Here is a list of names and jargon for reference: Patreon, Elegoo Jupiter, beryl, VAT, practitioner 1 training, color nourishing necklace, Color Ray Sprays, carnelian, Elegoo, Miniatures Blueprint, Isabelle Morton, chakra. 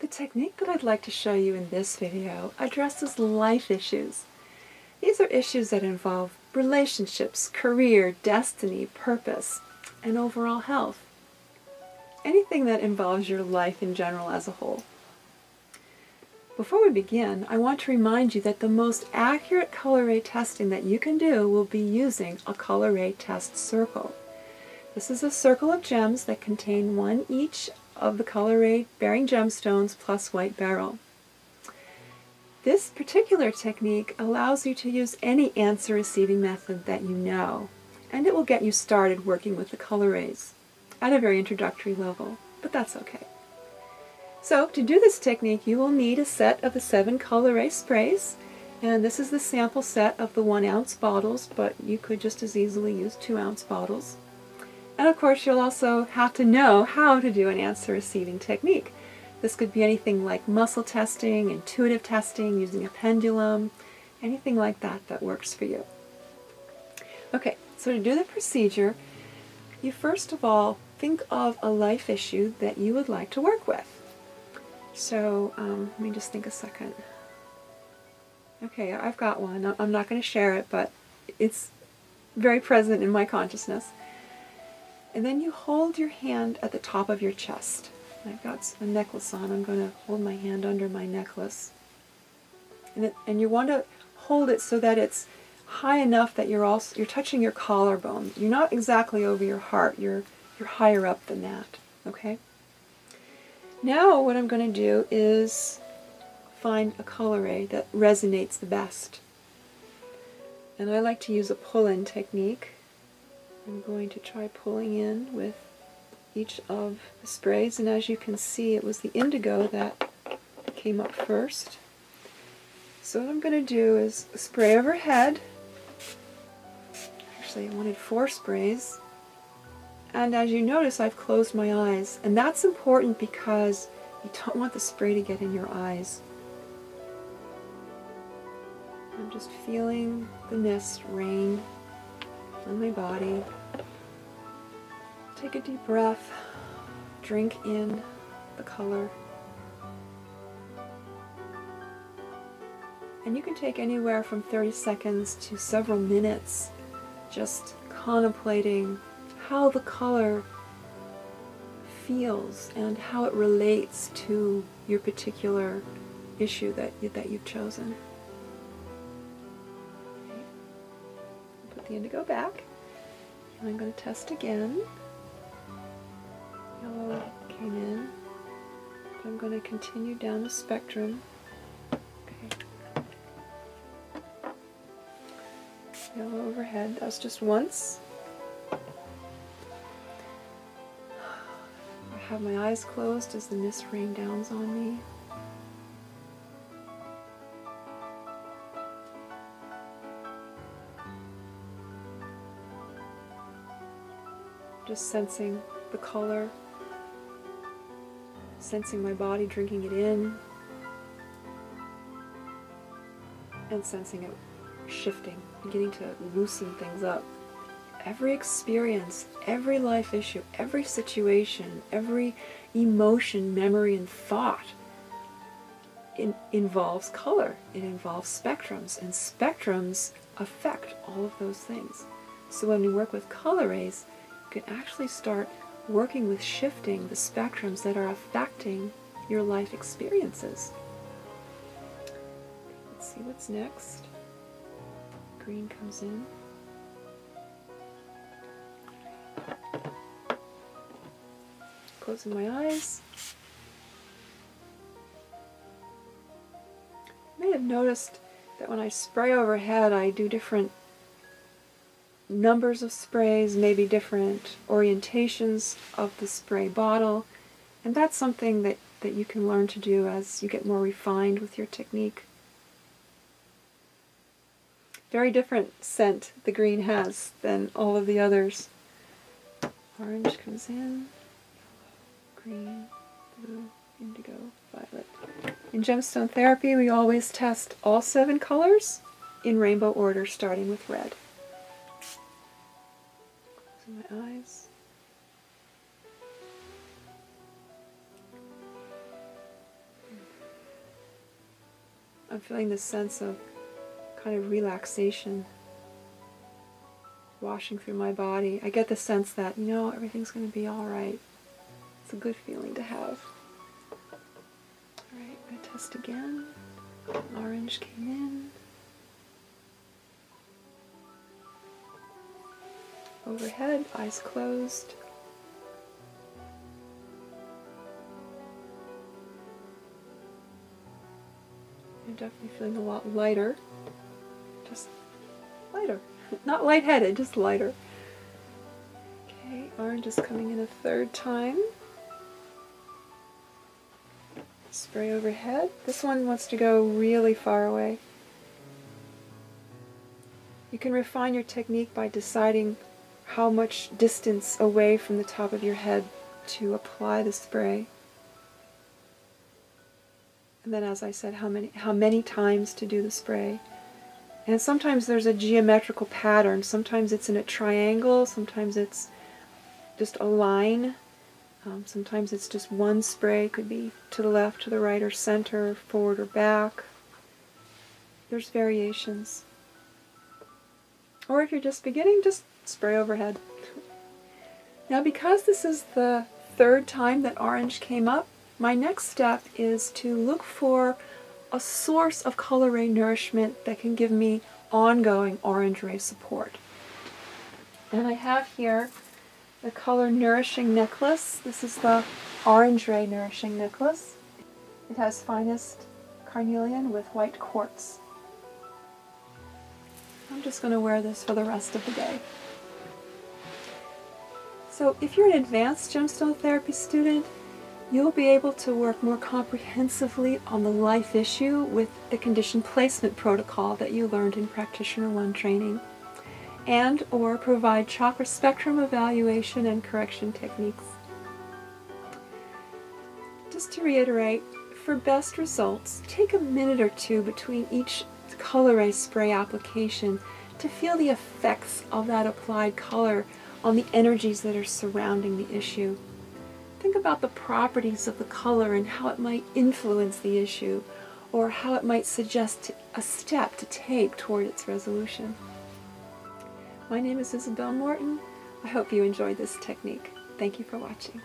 The technique that I'd like to show you in this video addresses life issues. These are issues that involve relationships, career, destiny, purpose, and overall health. Anything that involves your life in general as a whole. Before we begin, I want to remind you that the most accurate color ray testing that you can do will be using a color ray test circle. This is a circle of gems that contain one each of the color ray bearing gemstones plus white beryl. This particular technique allows you to use any answer receiving method that you know, and it will get you started working with the color rays at a very introductory level, but that's okay. So to do this technique, you will need a set of the 7 color ray sprays, and this is the sample set of the 1-ounce bottles, but you could just as easily use 2-ounce bottles. And of course, you'll also have to know how to do an answer receiving technique. This could be anything like muscle testing, intuitive testing, using a pendulum, anything like that that works for you. Okay, so to do the procedure, you first of all think of a life issue that you would like to work with. So let me just think a second. Okay, I've got one. I'm not going to share it, but it's very present in my consciousness. And then you hold your hand at the top of your chest. I've got a necklace on. I'm going to hold my hand under my necklace. And you want to hold it so that it's high enough that you're touching your collarbone. You're not exactly over your heart. You're higher up than that, okay? Now what I'm going to do is find a color ray that resonates the best. And I like to use a pull-in technique. I'm going to try pulling in with each of the sprays, and as you can see, it was the indigo that came up first. So what I'm going to do is spray overhead. Actually, I wanted 4 sprays. And as you notice, I've closed my eyes, and that's important because you don't want the spray to get in your eyes. I'm just feeling the mist rain on my body. Take a deep breath, drink in the color. And you can take anywhere from 30 seconds to several minutes just contemplating how the color feels and how it relates to your particular issue that you've chosen. Okay. Put the indigo back, and I'm going to test again. Yellow came in, but I'm going to continue down the spectrum. Okay. Yellow overhead, that was just once. I have my eyes closed as the mist rain down on me. Just sensing the color. Sensing my body, drinking it in, and sensing it shifting, beginning to loosen things up. Every experience, every life issue, every situation, every emotion, memory, and thought involves color. It involves spectrums, and spectrums affect all of those things. So when we work with color rays, you can actually start working with shifting the spectrums that are affecting your life experiences. Let's see what's next. Green comes in. Closing my eyes. You may have noticed that when I spray overhead, I do different numbers of sprays, maybe different orientations of the spray bottle, and that's something that you can learn to do as you get more refined with your technique. Very different scent the green has than all of the others. Orange comes in, green, blue, indigo, violet. In gemstone therapy, we always test all 7 colors in rainbow order, starting with red. My eyes. I'm feeling this sense of kind of relaxation washing through my body. I get the sense that, you know, everything's going to be all right. It's a good feeling to have. All right, I'm going to test again. Orange came in. Overhead, eyes closed. I'm definitely feeling a lot lighter. Just lighter. Not lightheaded, just lighter. Okay, orange is coming in a third time. Spray overhead. This one wants to go really far away. You can refine your technique by deciding how much distance away from the top of your head to apply the spray. And then, as I said, how many times to do the spray. And sometimes there's a geometrical pattern. Sometimes it's in a triangle, sometimes it's just a line, sometimes it's just one spray. It could be to the left, to the right, or center, forward or back. There's variations. Or if you're just beginning, just spray overhead. Now, because this is the third time that orange came up, my next step is to look for a source of color ray nourishment that can give me ongoing orange ray support. And I have here the color nourishing necklace. This is the orange ray nourishing necklace. It has finest carnelian with white quartz. I'm just going to wear this for the rest of the day. So if you're an advanced gemstone therapy student, you'll be able to work more comprehensively on the life issue with the condition placement protocol that you learned in Practitioner 1 training, and or provide chakra spectrum evaluation and correction techniques. Just to reiterate, for best results, take a minute or two between each color ray spray application to feel the effects of that applied color on the energies that are surrounding the issue. Think about the properties of the color and how it might influence the issue, or how it might suggest a step to take toward its resolution. My name is Isabelle Morton. I hope you enjoyed this technique. Thank you for watching.